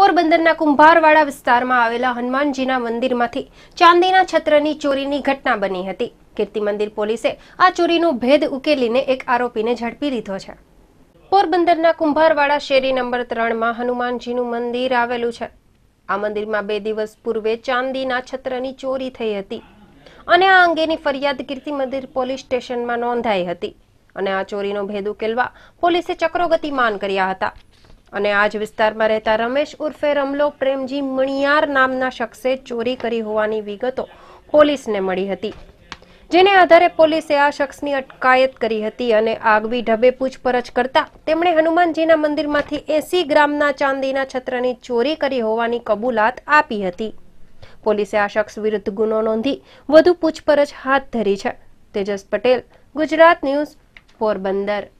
પોરબંદરના કુંભારવાડા વિસ્તારમાં આવેલા હનુમાનજીના મંદિરમાંથી ચાંદીના છત્રની ચોરીની ઘટના બની હતી। કીર્તિ મંદિર પોલીસે આ ચોરીનો ભેદ ઉકેલીને એક આરોપીને ઝડપી લીધો છે। પોરબંદરના કુંભારવાડા શેરી નંબર 3 માં હનુમાનજીનું મંદિર આવેલું છે। આ મંદિરમાં 2 દિવસ પૂર્વે ચાંદીના છત્રની ચોરી થઈ હતી અને આ અંગેની ફરિયાદ કીર્તિ મંદિર પોલીસ સ્ટેશનમાં નોંધાઈ હતી અને આ ચોરીનો ભેદ ઉકેલવા પોલીસે ચક્રો ગતિમાન કર્યા હતા। आज विस्तार में रहता रमेश उर्फे रमलो प्रेमजी मणियार नामना शख्से चोरी करी होवानी विगतो पुलिस ने मळी हती, जेने आधारे पुलिसे आ शख्सनी अटकायत करी हती अने आगवी ढबे पूछपरछ करता तेमणे हनुमानजीना मंदिरमांथी 80 ग्रामना चांदीना छत्रनी चोरी करी होवानी कबूलात आपी हती। पुलिसे आ शख्स विरुद्ध गुनो नोंधी વધુ પૂછપરછ हाथ धरी छे। तेजस पटेल, गुजरात न्यूज, पोरबंदर।